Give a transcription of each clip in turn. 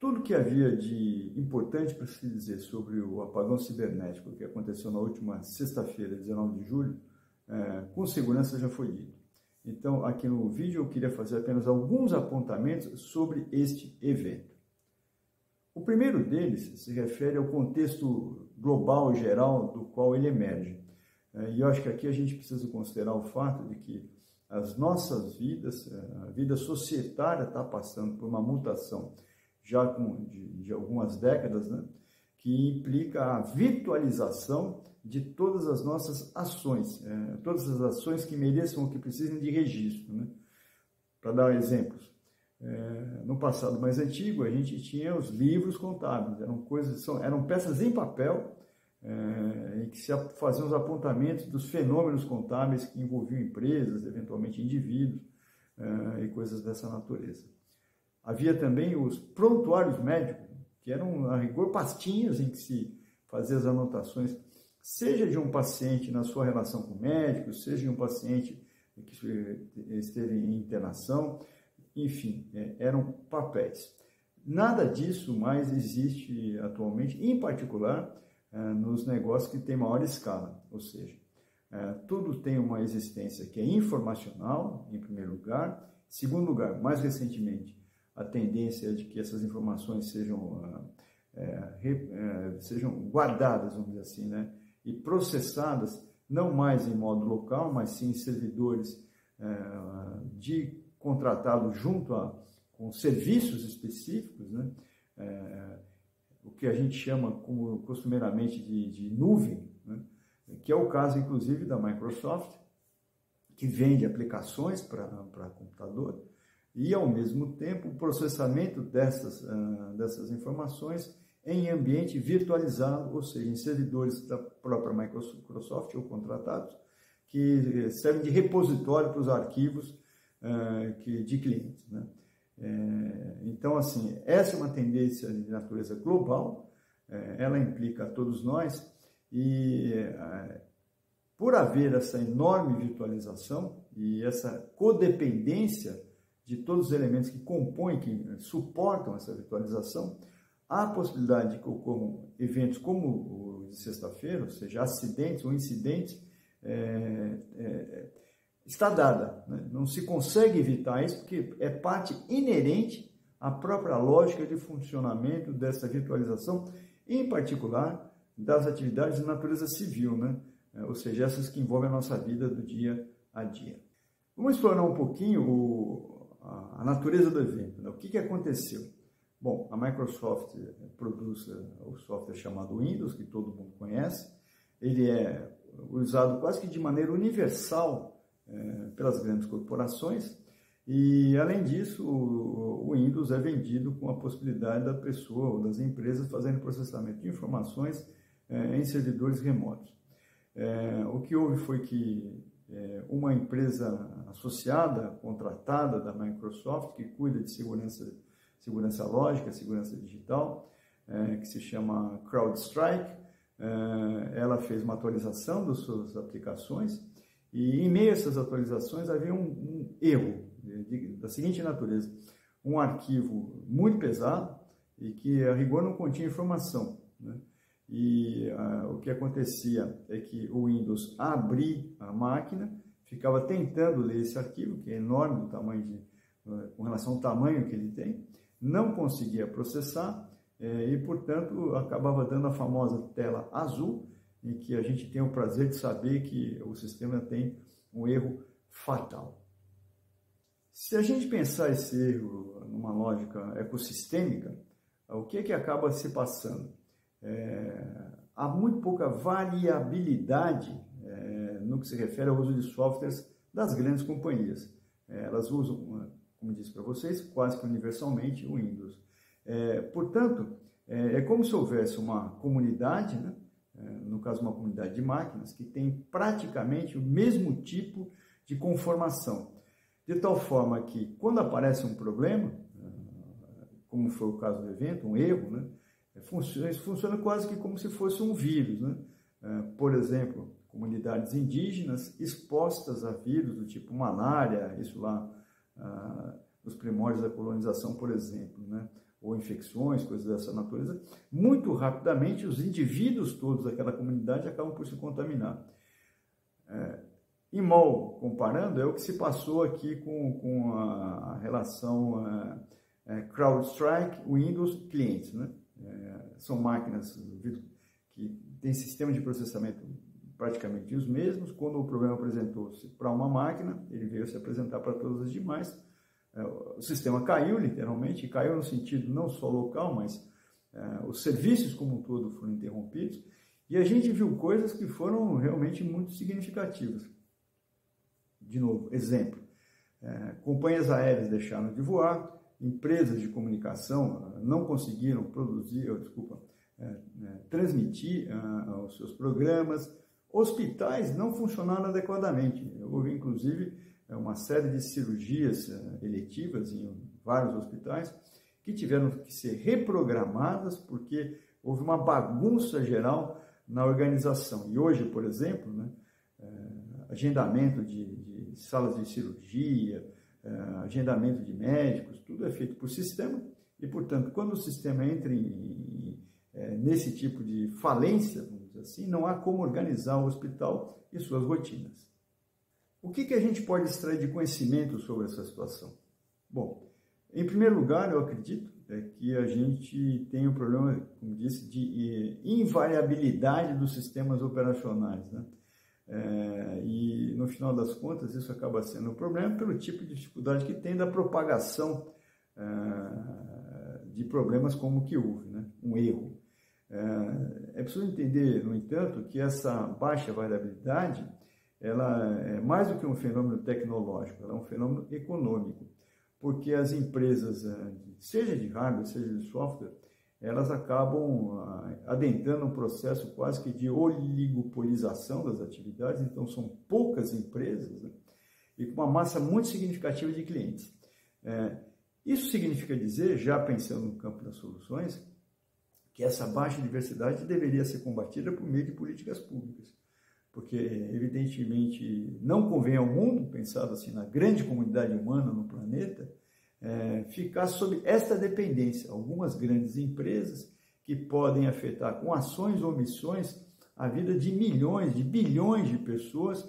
Tudo que havia de importante para se dizer sobre o apagão cibernético que aconteceu na última sexta-feira, 19 de julho, com segurança já foi dito. Então, aqui no vídeo eu queria fazer apenas alguns apontamentos sobre este evento. O primeiro deles se refere ao contexto global geral do qual ele emerge. E eu acho que aqui a gente precisa considerar o fato de que as nossas vidas, a vida societária está passando por uma mutação já de algumas décadas, né? Que implica a virtualização de todas as nossas ações, todas as ações que mereçam ou que precisem de registro, né? Para dar exemplos, no passado mais antigo a gente tinha os livros contábeis, eram peças em papel em que se faziam os apontamentos dos fenômenos contábeis que envolviam empresas, eventualmente indivíduos e coisas dessa natureza. Havia também os prontuários médicos, que eram, a rigor, pastinhas em que se fazia as anotações, seja de um paciente na sua relação com o médico, seja de um paciente que esteve em internação, enfim, eram papéis. Nada disso mais existe atualmente, em particular nos negócios que têm maior escala, ou seja, tudo tem uma existência que é informacional, em primeiro lugar, em segundo lugar, mais recentemente, a tendência é de que essas informações sejam guardadas, vamos dizer assim, né? E processadas, não mais em modo local, mas sim em servidores de contratado junto com serviços específicos, né? O que a gente chama como, costumeiramente de nuvem, né? Que é o caso, inclusive, da Microsoft, que vende aplicações para computador, e, ao mesmo tempo, o processamento dessas informações em ambiente virtualizado, ou seja, em servidores da própria Microsoft ou contratados, que servem de repositório para os arquivos de clientes, né? Então, assim, essa é uma tendência de natureza global, ela implica a todos nós, e por haver essa enorme virtualização e essa codependência de todos os elementos que compõem, que suportam essa virtualização, há a possibilidade de que ocorram eventos como o de sexta-feira, ou seja, acidentes ou incidentes, está dada, né? Não se consegue evitar isso, porque é parte inerente à própria lógica de funcionamento dessa virtualização, em particular das atividades de natureza civil, né? Ou seja, essas que envolvem a nossa vida do dia a dia. Vamos explorar um pouquinho a natureza do evento, né? O que aconteceu? Bom, a Microsoft produz o software chamado Windows, que todo mundo conhece. Ele é usado quase que de maneira universal pelas grandes corporações e, além disso, o Windows é vendido com a possibilidade da pessoa ou das empresas fazerem processamento de informações em servidores remotos. O que houve foi que uma empresa associada, contratada da Microsoft, que cuida de segurança lógica, segurança digital, que se chama CrowdStrike, ela fez uma atualização das suas aplicações e, em meio a essas atualizações, havia um erro da seguinte natureza: um arquivo muito pesado e que, a rigor, não continha informação, né? E o que acontecia é que o Windows abria a máquina, ficava tentando ler esse arquivo, que é enorme o tamanho com relação ao tamanho que ele tem, não conseguia processar e, portanto, acabava dando a famosa tela azul, em que a gente tem o prazer de saber que o sistema tem um erro fatal. Se a gente pensar esse erro numa lógica ecossistêmica, o que é que acaba se passando? Há muito pouca variabilidade no que se refere ao uso de softwares das grandes companhias. Elas usam, como disse para vocês, quase que universalmente o Windows. Portanto, é como se houvesse uma comunidade, né? No caso uma comunidade de máquinas, que tem praticamente o mesmo tipo de conformação. De tal forma que, quando aparece um problema, como foi o caso do evento, um erro, né? Funciona quase que como se fosse um vírus, né? Por exemplo, comunidades indígenas expostas a vírus do tipo malária, isso lá nos primórdios da colonização, por exemplo, né? ou infecções, coisas dessa natureza, muito rapidamente os indivíduos todos daquela comunidade acabam por se contaminar. Em mal, comparando, é o que se passou aqui com a relação CrowdStrike, Windows, clientes, né? São máquinas que têm sistema de processamento praticamente os mesmos. Quando o problema apresentou-se para uma máquina, ele veio se apresentar para todas as demais. O sistema caiu, literalmente, caiu no sentido não só local, mas os serviços como um todo foram interrompidos. E a gente viu coisas que foram realmente muito significativas. De novo, exemplo, companhias aéreas deixaram de voar, empresas de comunicação não conseguiram produzir, transmitir os seus programas, hospitais não funcionaram adequadamente. Houve, inclusive, uma série de cirurgias eletivas em vários hospitais que tiveram que ser reprogramadas porque houve uma bagunça geral na organização. E hoje, por exemplo, né, agendamento de salas de cirurgia, agendamento de médicos, tudo é feito por sistema e, portanto, quando o sistema entra nesse tipo de falência, vamos dizer assim, não há como organizar o hospital e suas rotinas. O que a gente pode extrair de conhecimento sobre essa situação? Bom, em primeiro lugar, eu acredito que a gente tem um problema, como disse, de invariabilidade dos sistemas operacionais, né? E no final das contas isso acaba sendo um problema pelo tipo de dificuldade que tem da propagação de problemas como o que houve, né? Um erro. É preciso entender, no entanto, que essa baixa variabilidade ela é mais do que um fenômeno tecnológico, ela é um fenômeno econômico, porque as empresas, seja de hardware, seja de software, elas acabam adentrando um processo quase que de oligopolização das atividades. Então são poucas empresas, né, e com uma massa muito significativa de clientes. Isso significa dizer, já pensando no campo das soluções, que essa baixa diversidade deveria ser combatida por meio de políticas públicas, porque evidentemente não convém ao mundo, pensado assim na grande comunidade humana no planeta, ficar sob esta dependência. Algumas grandes empresas que podem afetar com ações ou omissões a vida de milhões, de bilhões de pessoas,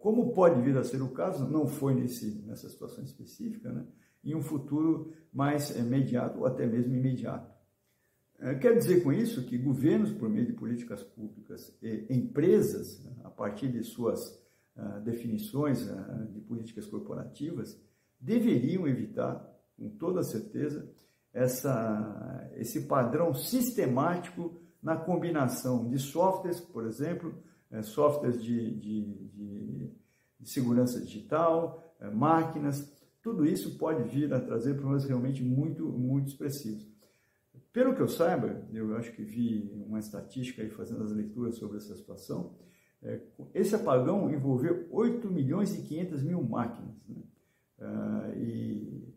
como pode vir a ser o caso, não foi nessa situação específica, né, em um futuro mais imediato ou até mesmo imediato. Quero dizer com isso que governos, por meio de políticas públicas, e empresas, a partir de suas definições de políticas corporativas, deveriam evitar, com toda certeza, esse padrão sistemático na combinação de softwares, por exemplo, softwares de segurança digital, máquinas. Tudo isso pode vir a trazer problemas realmente muito, muito expressivos. Pelo que eu saiba, eu acho que vi uma estatística aí fazendo as leituras sobre essa situação, esse apagão envolveu 8 milhões e 500 mil máquinas, né? E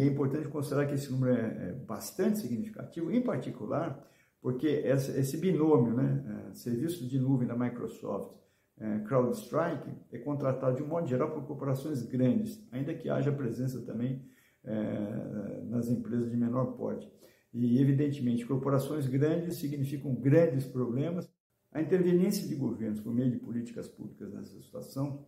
é importante considerar que esse número é bastante significativo, em particular porque esse binômio, né, serviço de nuvem da Microsoft, CrowdStrike, é contratado de um modo geral por corporações grandes, ainda que haja presença também nas empresas de menor porte. E, evidentemente, corporações grandes significam grandes problemas. A interveniência de governos por meio de políticas públicas nessa situação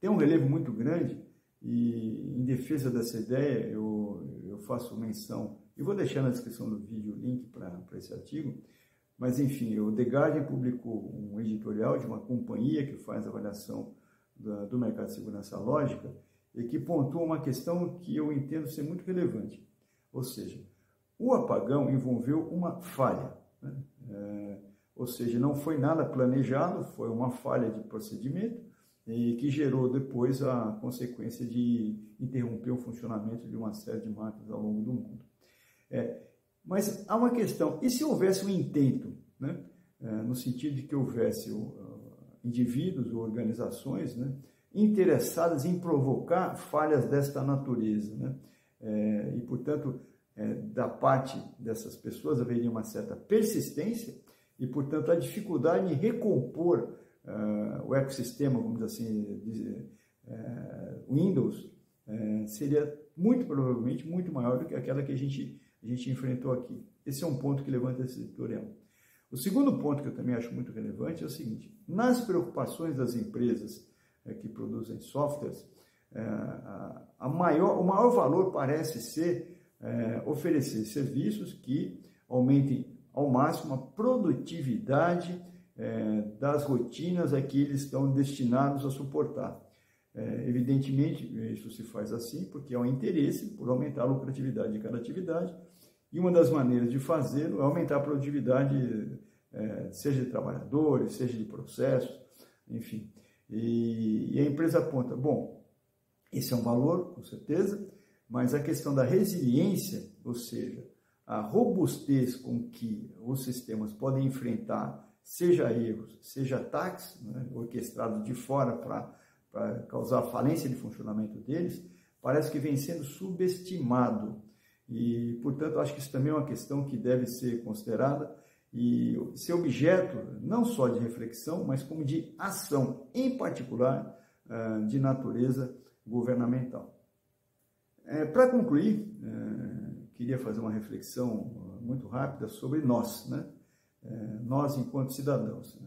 tem um relevo muito grande, e em defesa dessa ideia eu faço menção, e vou deixar na descrição do vídeo o link para esse artigo, mas enfim, o The Guardian publicou um editorial de uma companhia que faz avaliação do mercado de segurança lógica e que pontua uma questão que eu entendo ser muito relevante, ou seja, o apagão envolveu uma falha, né? Ou seja, não foi nada planejado, foi uma falha de procedimento, e que gerou depois a consequência de interromper o funcionamento de uma série de máquinas ao longo do mundo. Mas há uma questão, e se houvesse um intento, né, no sentido de que houvesse indivíduos ou organizações, né, interessadas em provocar falhas desta natureza, né? E, portanto, da parte dessas pessoas haveria uma certa persistência e, portanto, a dificuldade em recompor o ecossistema, vamos dizer assim, Windows, seria muito provavelmente muito maior do que aquela que a gente enfrentou aqui. Esse é um ponto que levanta esse editorial. O segundo ponto que eu também acho muito relevante é o seguinte: nas preocupações das empresas que produzem softwares, o maior valor parece ser oferecer serviços que aumentem ao máximo a produtividade das rotinas a que eles estão destinados a suportar. Evidentemente, isso se faz assim porque há um interesse por aumentar a lucratividade de cada atividade, e uma das maneiras de fazê-lo é aumentar a produtividade, seja de trabalhadores, seja de processos, enfim. E a empresa aponta, bom, esse é um valor, com certeza, mas a questão da resiliência, ou seja, a robustez com que os sistemas podem enfrentar, seja erros, seja ataques, né, orquestrados de fora para causar falência de funcionamento deles, parece que vem sendo subestimado. E, portanto, acho que isso também é uma questão que deve ser considerada e ser objeto não só de reflexão, mas como de ação, em particular de natureza governamental. Para concluir, queria fazer uma reflexão muito rápida sobre nós, né? Nós enquanto cidadãos.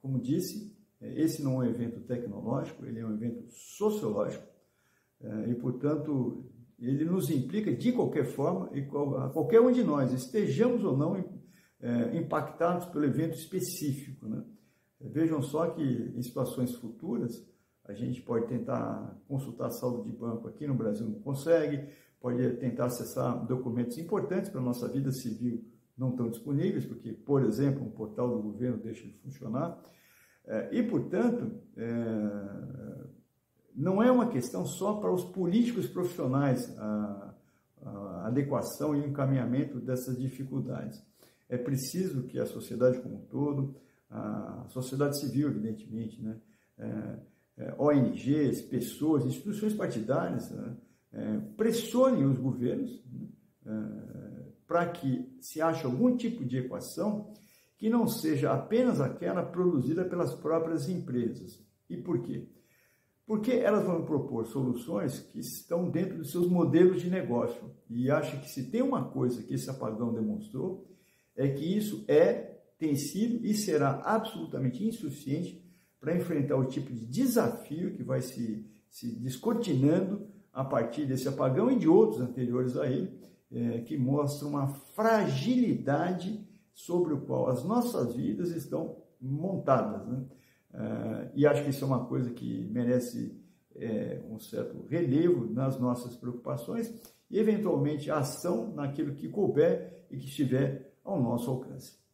Como disse, esse não é um evento tecnológico, ele é um evento sociológico e, portanto, ele nos implica de qualquer forma, e a qualquer um de nós, estejamos ou não impactados pelo evento específico, né? Vejam só que em situações futuras, a gente pode tentar consultar saldo de banco aqui no Brasil, não consegue, pode tentar acessar documentos importantes para a nossa vida civil, não estão disponíveis, porque, por exemplo, um portal do governo deixa de funcionar. E, portanto, não é uma questão só para os políticos profissionais a adequação e o encaminhamento dessas dificuldades. É preciso que a sociedade como um todo, a sociedade civil, evidentemente, né? ONGs, pessoas, instituições partidárias, né? Pressionem os governos, né? Para que se ache algum tipo de equação que não seja apenas aquela produzida pelas próprias empresas. E por quê? Porque elas vão propor soluções que estão dentro dos seus modelos de negócio. E acho que se tem uma coisa que esse apagão demonstrou, é que isso tem sido e será absolutamente insuficiente para enfrentar o tipo de desafio que vai se descortinando a partir desse apagão e de outros anteriores a ele, que mostram uma fragilidade sobre o qual as nossas vidas estão montadas, né? E acho que isso é uma coisa que merece um certo relevo nas nossas preocupações e, eventualmente, ação naquilo que couber e que estiver ao nosso alcance.